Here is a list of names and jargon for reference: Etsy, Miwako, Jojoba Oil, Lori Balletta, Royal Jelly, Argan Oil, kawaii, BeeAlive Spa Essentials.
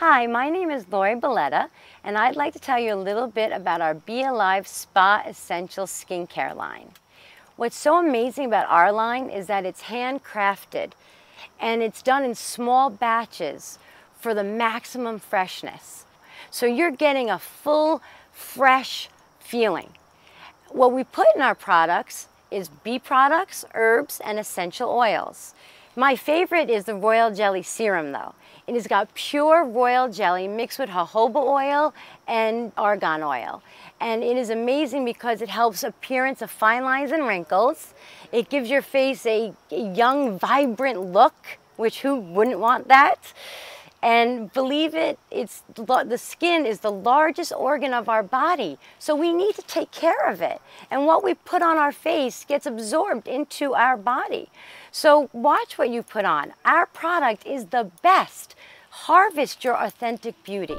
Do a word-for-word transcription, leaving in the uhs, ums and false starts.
Hi, my name is Lori Balletta, and I'd like to tell you a little bit about our BeeAlive Spa Essentials skincare line. What's so amazing about our line is that it's handcrafted, and it's done in small batches for the maximum freshness. So you're getting a full, fresh feeling. What we put in our products is bee products, herbs, and essential oils. My favorite is the Royal Jelly Serum though. It has got pure Royal Jelly mixed with jojoba oil and argan oil. And it is amazing because it helps appearance of fine lines and wrinkles. It gives your face a young, vibrant look, which who wouldn't want that? And believe it, it's, the skin is the largest organ of our body, so we need to take care of it. And what we put on our face gets absorbed into our body. So watch what you put on. Our product is the best. Harvest your authentic beauty.